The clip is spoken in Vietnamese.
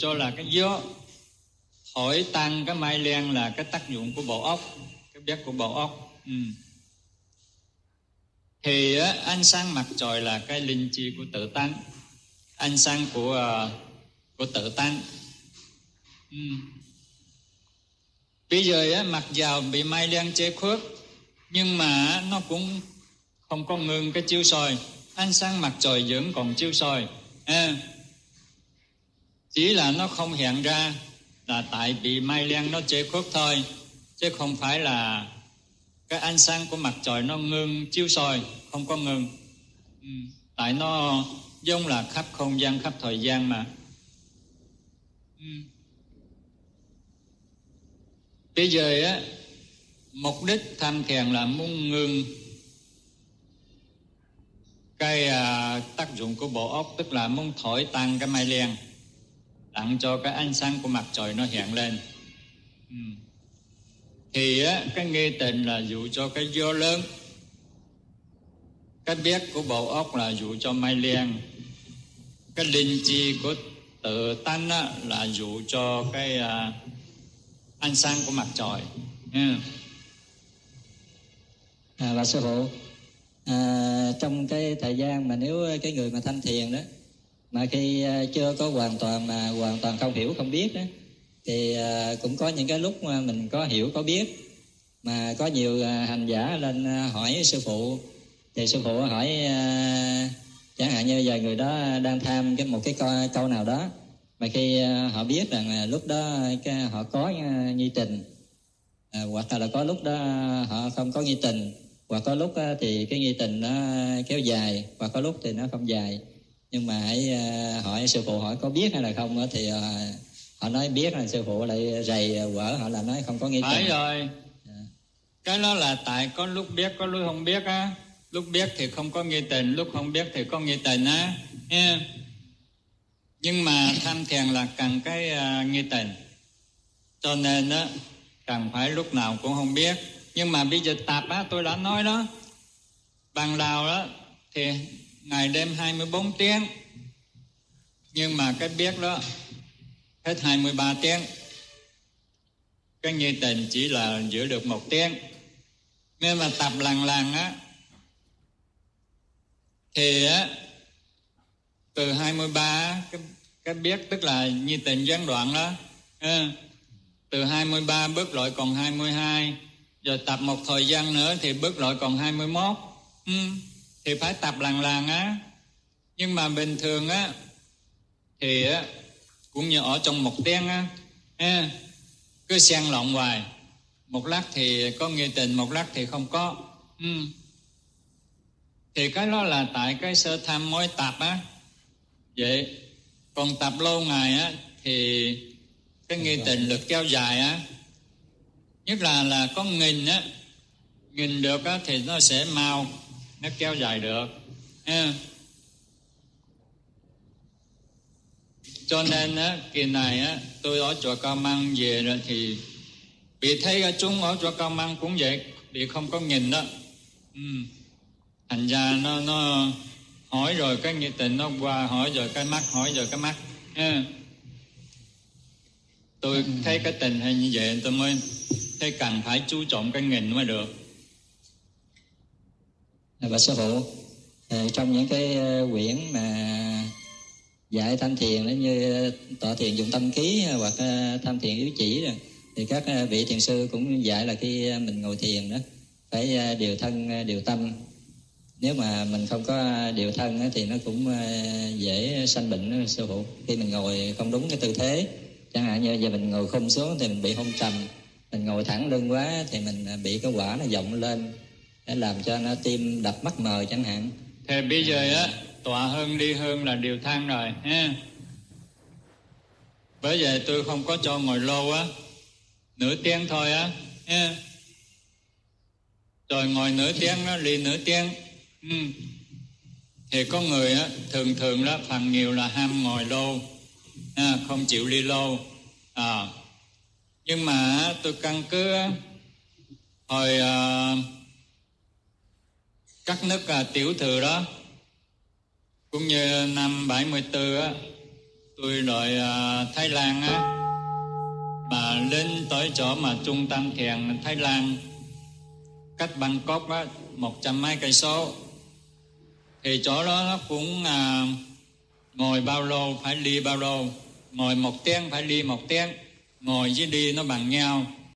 Cho là cái gió thổi tăng cái mai len là cái tác dụng của bộ óc, cái giác của bộ óc. Thì ánh sáng mặt trời là cái linh chi của tự tánh, ánh sáng của tự tánh. Bây giờ mặc dầu bị mai len che khuất nhưng mà nó cũng không có ngừng cái chiếu soi, ánh sáng mặt trời vẫn còn chiếu soi. Chỉ là nó không hiện ra là tại vì mai len nó che khuất thôi, chứ không phải là cái ánh sáng của mặt trời nó ngưng chiếu soi, không có ngừng. Tại nó giống là khắp không gian, khắp thời gian mà. Bây giờ mục đích tham thiền là muốn ngừng cái tác dụng của bộ óc, tức là muốn thổi tan cái mai len, tặng cho cái ánh sáng của mặt trời nó hiện lên. Thì cái nghi tịnh là dụ cho cái gió lớn, cái biết của bộ óc là dụ cho mai len, cái linh chi của tự tánh là dụ cho cái ánh sáng của mặt trời. Và sư phụ, trong cái thời gian mà nếu cái người mà thanh thiền đó mà khi chưa có hoàn toàn không hiểu không biết đó, thì cũng có những cái lúc mà mình có hiểu có biết, mà có nhiều hành giả lên hỏi sư phụ, thì sư phụ hỏi chẳng hạn như giờ người đó đang tham một câu nào đó, mà khi họ biết rằng lúc đó họ có nghi tình, hoặc là có lúc đó họ không có nghi tình, hoặc có lúc thì cái nghi tình nó kéo dài, hoặc có lúc thì nó không dài. Nhưng mà hãy hỏi sư phụ hỏi có biết hay là không, thì họ nói biết, là sư phụ lại rầy quở họ là nói không có nghi tình. Phải rồi. Cái đó là tại có lúc biết có lúc không biết á. Lúc biết thì không có nghi tình, lúc không biết thì có nghi tình á. Nhưng mà tham thiền là cần cái nghi tình, cho nên á cần phải lúc nào cũng không biết. Nhưng mà bây giờ tập á, tôi đã nói đó, bằng Lào đó thì ngày đêm 24 tiếng, nhưng mà cái biết đó hết 23 tiếng. Cái nghi tình chỉ là giữ được 1 tiếng. Nên mà tập lần á, thì á, từ 23 cái biết tức là nghi tình gián đoạn đó, từ 23 bước lại còn 22, rồi tập một thời gian nữa thì bước lại còn 21. Thì phải tập lần á. Nhưng mà bình thường á thì á cũng như ở trong một tiếng á, cứ xen lộn hoài, một lát thì có nghi tình, một lát thì không có. Thì cái đó là tại cái sơ tham mới tập á. Vậy còn tập lâu ngày á thì cái nghi tình lực kéo dài á, nhất là có nghìn á, nghìn được á thì nó sẽ mau, nó kéo dài được. Cho nên á, kỳ này á, tôi ở chùa Cam Mang về rồi thì bị thấy chúng ở chùa Cam Mang cũng vậy, bị không có nhìn đó. Thành ra nó hỏi rồi cái nghi tình nó qua, hỏi rồi cái mắt. Tôi thấy cái tình hình như vậy tôi mới thấy cần phải chú trọng cái nhìn mới được. Và sư phụ, trong những cái quyển mà dạy tham thiền như tọa thiền dụng tâm ký hoặc tham thiền yếu chỉ, thì các vị thiền sư cũng dạy là khi mình ngồi thiền đó phải điều thân điều tâm. Nếu mà mình không có điều thân thì nó cũng dễ sanh bệnh đó, sư phụ. Khi mình ngồi không đúng cái tư thế, chẳng hạn như giờ mình ngồi khum xuống thì mình bị hôn trầm, mình ngồi thẳng lưng quá thì mình bị cái quả nó vọng lên, để làm cho nó tim đập mắt mờ chẳng hạn. Thì bây giờ á, tọa hơn đi hơn là điều thân rồi ha. Bởi vậy tôi không có cho ngồi lâu á, nửa tiếng thôi á ha. Rồi ngồi nửa tiếng nó đi nửa tiếng. Thì có người á, thường đó phần nhiều là ham ngồi lâu, không chịu đi lâu. Nhưng mà tôi căn cứ á, hồi các nước tiểu thừa đó, cũng như năm 74 á, tôi rồi Thái Lan á, mà lên tới chỗ mà trung tâm thiền Thái Lan cách Bangkok á 100 mấy cây số, thì chỗ đó nó cũng ngồi bao lô phải đi bao lô, ngồi một tiếng phải đi một tiếng, ngồi với đi nó bằng nhau.